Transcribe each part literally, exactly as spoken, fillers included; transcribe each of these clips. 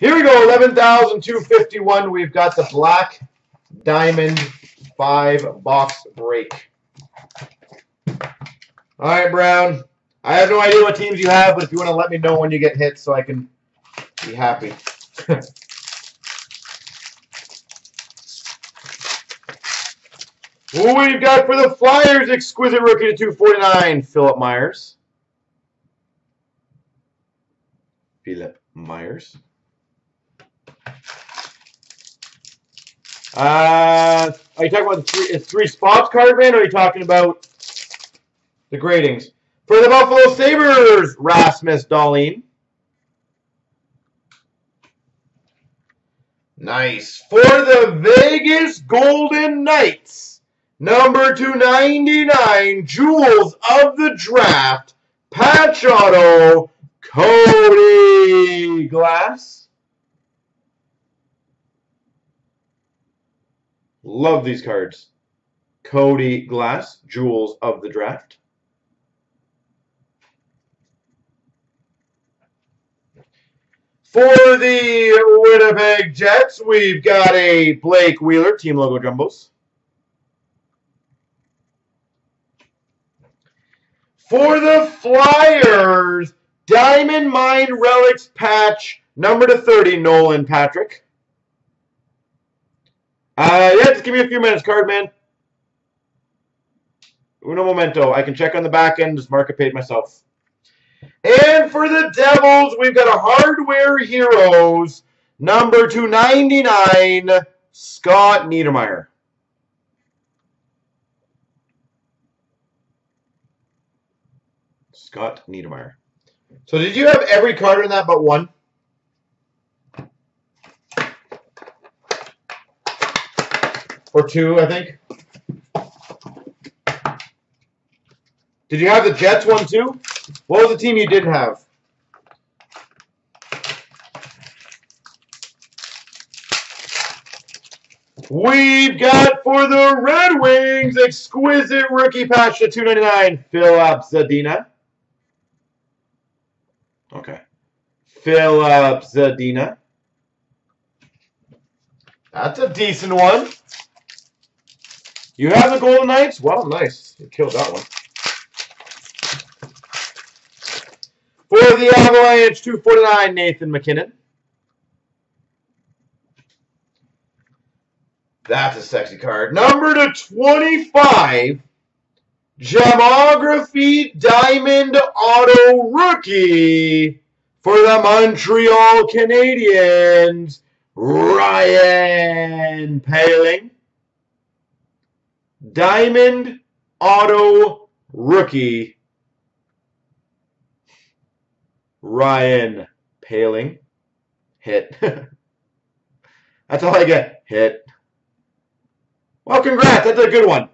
Here we go, eleven thousand two hundred fifty-one. We've got the Black Diamond five-box break. All right, Brown. I have no idea what teams you have, but if you want to let me know when you get hit so I can be happy. Who we've got for the Flyers? Exquisite rookie to two forty-nine, Philip Myers. Philip Myers. Uh, are you talking about the three, three spots card, man, or are you talking about the gradings? For the Buffalo Sabres, Rasmus Dahlin. Nice. For the Vegas Golden Knights, number two ninety-nine, Jewels of the Draft, patch auto, Cody Glass. Love these cards. Cody Glass, Jewels of the Draft. For the Winnipeg Jets, we've got a Blake Wheeler, Team Logo Jumbos. For the Flyers, Diamond Mine Relics patch, number to thirty, Nolan Patrick. Uh, yeah, just give me a few minutes, card man. Uno momento. I can check on the back end, just mark a page myself. And for the Devils, we've got a Hardware Heroes, number two ninety-nine, Scott Niedermeyer. Scott Niedermeyer. So did you have every card in that but one? Or two, I think. Did you have the Jets one too? What was the team you didn't have? We've got for the Red Wings, exquisite rookie patch to two ninety-nine, Filip Zadina. Okay. Filip Zadina. That's a decent one. You have the Golden Knights? Well, nice. You killed that one. For the Avalanche, two forty-nine, Nathan McKinnon. That's a sexy card. Number to twenty-five, Gemography Diamond Auto Rookie for the Montreal Canadiens, Ryan Paling. Diamond Auto Rookie. Ryan Paling. Hit. That's all I get. Hit. Well, congrats. That's a good one.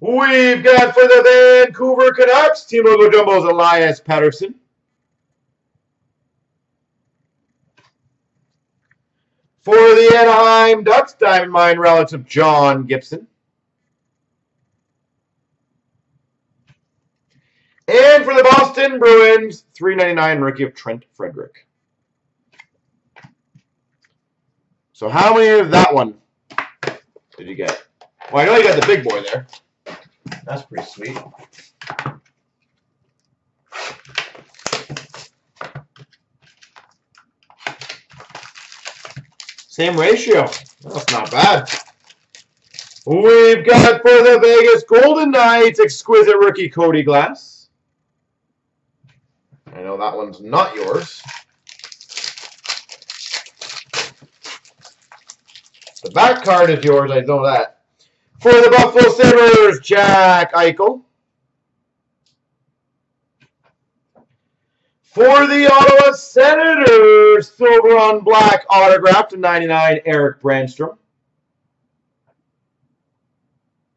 We've got for the Vancouver Canucks, Team Logo Jumbos, Elias Patterson. For the Anaheim Ducks, Diamond Mine Relics of John Gibson. And for the Boston Bruins, three ninety-nine rookie of Trent Frederick. So how many of that one did you get? Well, I know you got the big boy there. That's pretty sweet. Same ratio. That's not bad. We've got for the Vegas Golden Knights, exquisite rookie Cody Glass. I know that one's not yours. The back card is yours, I know that. For the Buffalo Sabres, Jack Eichel. For the Ottawa Senators, silver on black autograph to ninety-nine, Eric Brandstrom.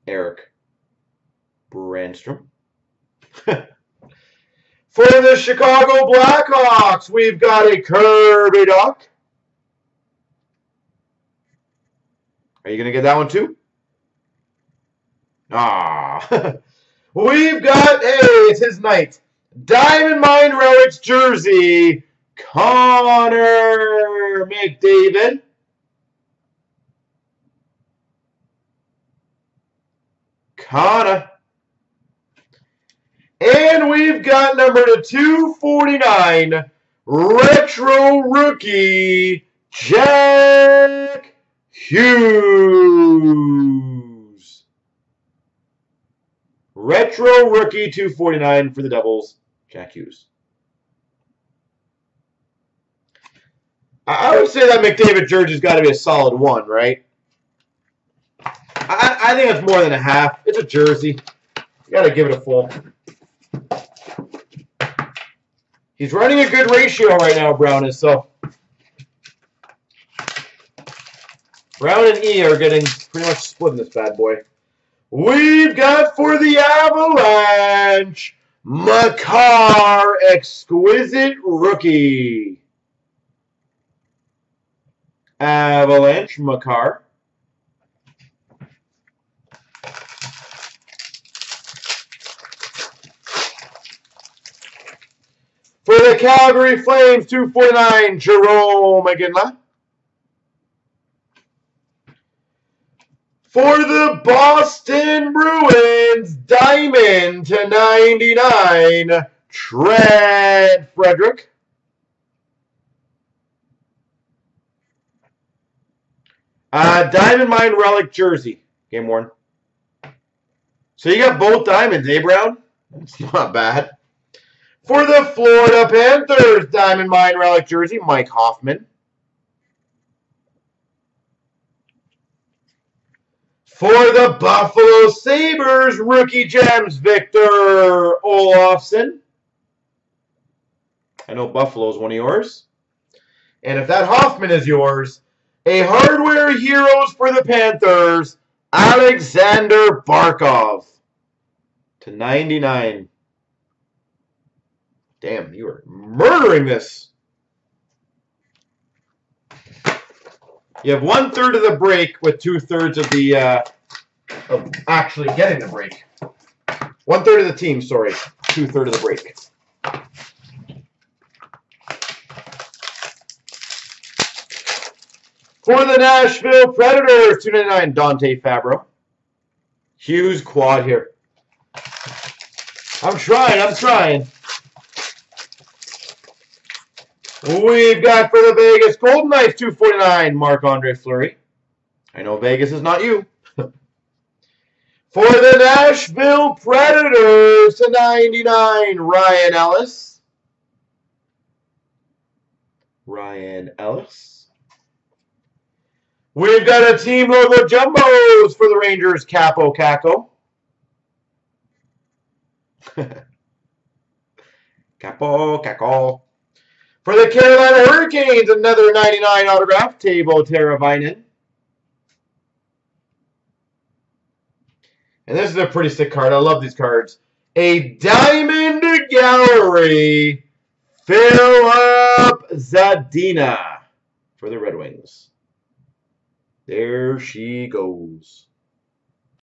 Eric Brandstrom. For the Chicago Blackhawks, we've got a Kirby Doc. Are you going to get that one too? Ah. We've got, hey, it's his night. Diamond Mine Relics jersey, Connor McDavid. Connor. And we've got number to two forty-nine, retro rookie, Jack Hughes. Retro rookie two forty-nine for the Devils, Jack Hughes. I would say that McDavid jersey's got to be a solid one, right? I, I think it's more than a half. It's a jersey. You got to give it a full. He's running a good ratio right now, Brown is, so. Brown and E are getting pretty much split in this bad boy. We've got for the Avalanche, Makar, exquisite rookie. Avalanche, Makar. For the Calgary Flames, two forty-nine, Jerome McGinley. For the Boston Bruins, Diamond to ninety-nine, Trent Frederick. Uh, Diamond Mine Relic jersey, game worn. So you got both diamonds, eh, Brown? That's not bad. For the Florida Panthers, Diamond Mine Relic jersey, Mike Hoffman. For the Buffalo Sabres, rookie gems, Victor Olofsson. I know Buffalo's one of yours. And if that Hoffman is yours, a Hardware Heroes for the Panthers, Alexander Barkov to ninety-nine. Damn, you are murdering this. You have one third of the break with two thirds of the uh, of actually getting the break. One third of the team, sorry, two third of the break. For the Nashville Predators, two ninety-nine, Dante Fabro. Hughes quad here. I'm trying. I'm trying. We've got for the Vegas Golden Knights, two forty-nine, Marc-Andre Fleury. I know Vegas is not you. For the Nashville Predators, to ninety-nine, Ryan Ellis. Ryan Ellis. We've got a team logo jumbos for the Rangers, Capo Cacko. Capo Cacko. For the Carolina Hurricanes, another ninety-nine autograph, Teuvo Teravainen. And this is a pretty sick card. I love these cards. A Diamond Gallery, Filip Zadina for the Red Wings. There she goes.